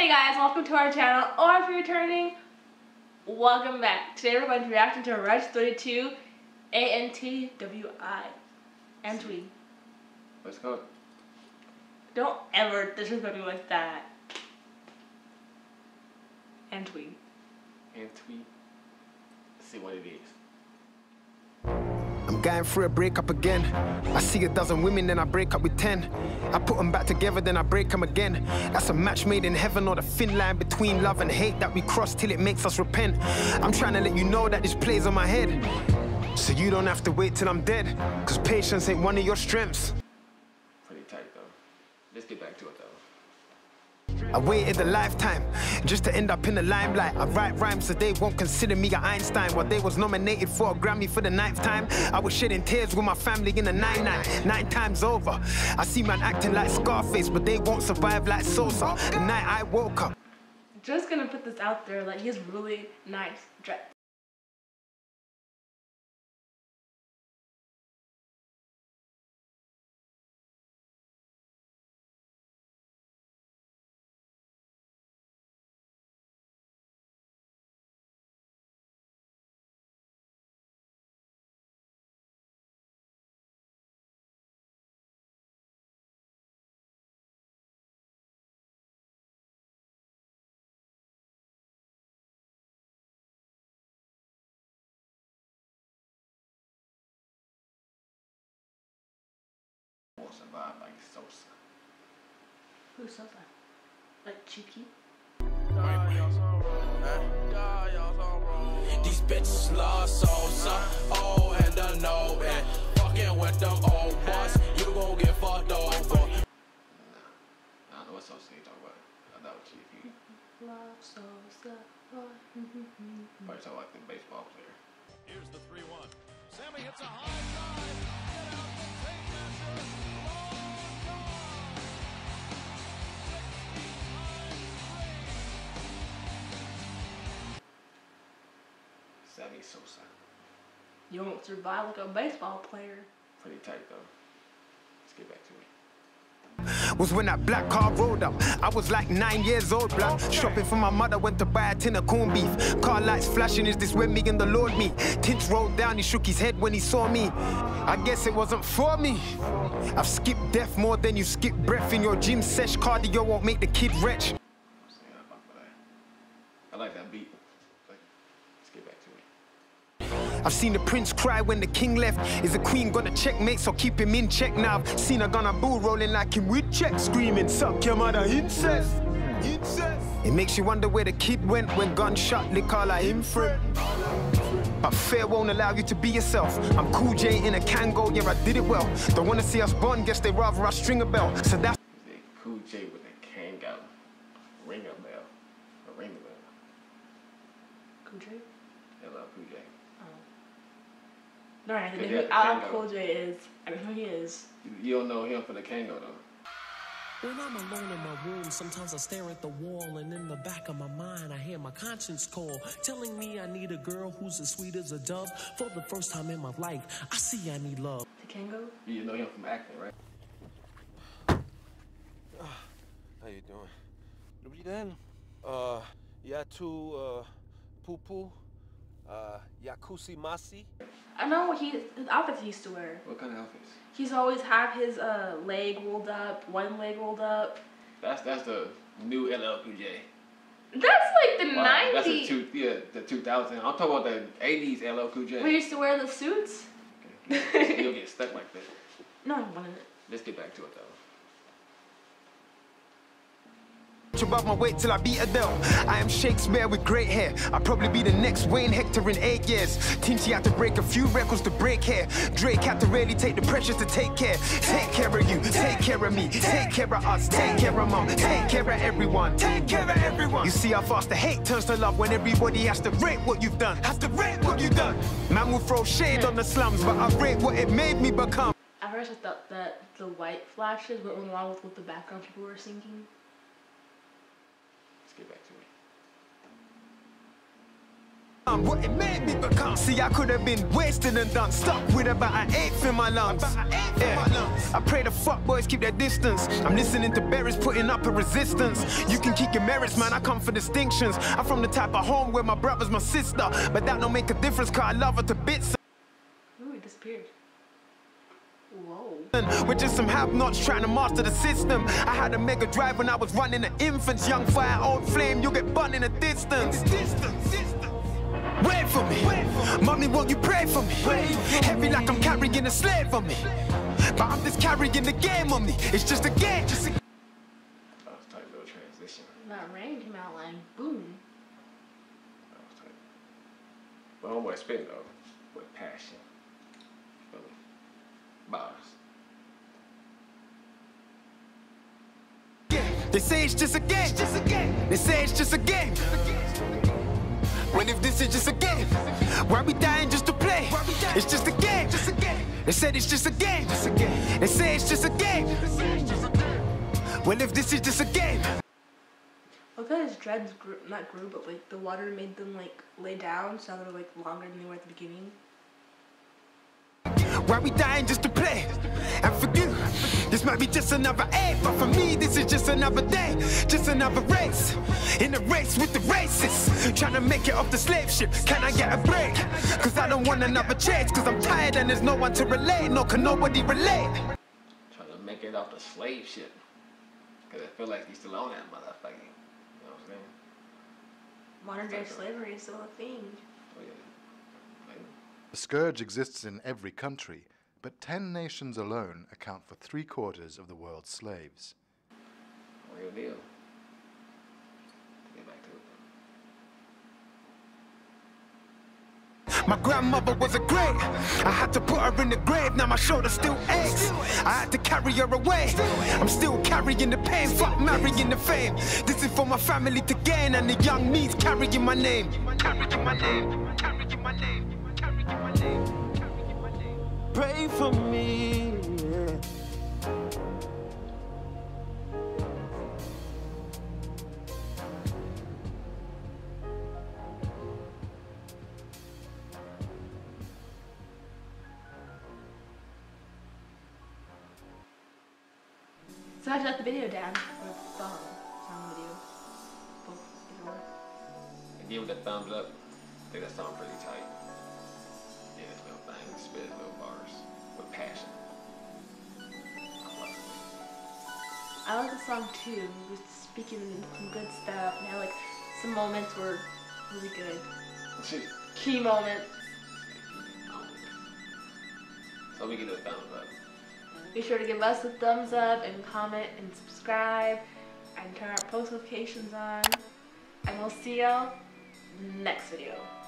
Hey guys, welcome to our channel, or if you're returning, welcome back. Today we're going to react to Wretch 32, ANTWI. Antwi. What's it called? Don't ever disrespect me like that. Antwi. Antwi. Let's see what it is. I'm going through a breakup again. I see 12 women, then I break up with 10. I put them back together, then I break them again. That's a match made in heaven, or the thin line between love and hate that we cross till it makes us repent. I'm trying to let you know that this plays on my head, so you don't have to wait till I'm dead, cause patience ain't one of your strengths. Pretty tight though. Let's get back to it though. I waited a lifetime just to end up in the limelight. I write rhymes so they won't consider me an Einstein. While they was nominated for a Grammy for the 9th time, I was shedding tears with my family in the 9-9. 9 times over. I see man acting like Scarface, but they won't survive like Sosa. The night I woke up. Just gonna put this out there, like he's really nice dressed. Survive like Sosa. Who's Sosa? Like Cheeky? These bitches love Sosa. Oh, and I know it. Fucking with them old boys, you gon' get fucked over. Nah, I don't know what Sosa you talking about. I thought it was Cheeky. Love Sosa. Probably talking like the baseball player. Here's the 3-1. Sammy hits a high drive. Sosa. You don't survive like a baseball player. Pretty tight though. Let's get back to it. Was when that black car rolled up. I was like 9 years old, black. Shopping for my mother, went to buy a tin of corned beef. Car lights flashing, is this where me and the Lord meet? Tinch rolled down, he shook his head when he saw me. I guess it wasn't for me. I've skipped death more than you skip breath in your gym sesh. Cardio won't make the kid wretch. I like that beat. I've seen the prince cry when the king left. Is the queen gonna checkmate, so keep him in check now? I've seen her gonna boo rolling like him with check, screaming, suck your mother, incest, incest. It makes you wonder where the kid went when gunshot lick all like him friend. But fear won't allow you to be yourself. I'm Cool J in a Kango, yeah, I did it well. Don't wanna see us bond, guess they rather I string a bell. So that's Cool J with a Kango. Ring a bell. A ring a bell. Cool J? LL Cool J. No, I think LL Cool J is. I mean, who he is. You don't know him for the Kango though. When I'm alone in my room, sometimes I stare at the wall, and in the back of my mind, I hear my conscience call, telling me I need a girl who's as sweet as a dove. For the first time in my life, I see I need love. The Kango? You know him from acting, right? How you doing? Nobody then? Yeah, too, poo poo. Yakusi Masi. I know what his outfits he used to wear. What kind of outfits? He's always have his leg rolled up, one leg rolled up. That's the new LL Cool J. That's like the 90s. That's the 2000. I'm talking about the 80s LL Cool J. We used to wear the suits. Okay. You'll get stuck like that. No, I don't want it. Let's get back to it though. Above my weight till I beat Adele. I am Shakespeare with great hair. I'll probably be the next Wayne Hector in 8 years. Tinchy had to break a few records to break hair. Drake had to really take the pressure to take care. Take care of you, take care of me, take care of us, take care of mom, take care of everyone, take care of everyone. You see how fast the hate turns to love when everybody has to rate what you've done, has to rate what you've done. Man will throw shade on the slums, but I rate what it made me become. At first I thought that the white flashes went along with what the background people were singing. Get back to me. What it made me become. See, I could have been wasted and done, stuck with about an eighth in my lungs. I pray the fuck boys keep their distance. I'm listening to berries putting up a resistance. You can keep your merits, man, I come for distinctions. I'm from the type of home where my brother's my sister, but that don't make a difference, cause I love her to bits. Ooh, it disappeared. Whoa. With just some have-nots trying to master the system. I had a mega drive when I was running the infants. Young fire, old flame, you get burned in the distance. Wait for me, mommy, won't you pray for me? Heavy like I'm carrying a slave on me, but I'm just carrying the game on me. It's just a game, just a... That was tight little transition. That rain came out like boom. That was tight. But homeboy spit though with passion. Bars. They say it's just a game. It's just a game. They say it's just a game. Well, if this is just a game, why we dying just to play? It's just a game. They said it's just a game. They say it's just a game. Well, if this is just a game. Look how his dreads grew, not grew, but like the water made them like lay down, so they're like longer than they were at the beginning. Why we dying just to play? And for you, this might be just another A, but for me, this is just another day, just another race. In a race with the racists, trying to make it off the slave ship. Can I get a break? Cause I don't want another chase, cause I'm tired and there's no one to relate. No, can nobody relate. Trying to make it off the slave ship. Cause I feel like he's still on that motherfucking, you know what I'm saying? Modern day slavery is still a thing. Oh, yeah. The scourge exists in every country, but 10 nations alone account for 3/4 of the world's slaves. Real deal. Get back to it. My grandmother was a great. I had to put her in the grave, now my shoulder still aches. I had to carry her away. I'm still carrying the pain, fuck marrying the fame. This is for my family to gain, and the young me's carrying my name. Carrying my name, carrying my name. Pray for me. So I shut the video down with a thumb. Sound video. Both either way. I gave it the thumbs up. I think that sound pretty tight. Thing, spit little bars with passion. I like the song too. He was speaking some good stuff. And I like some moments were really good. Key moments. So we get a thumbs up. Be sure to give us a thumbs up and comment and subscribe and turn our post notifications on. And we'll see y'all next video.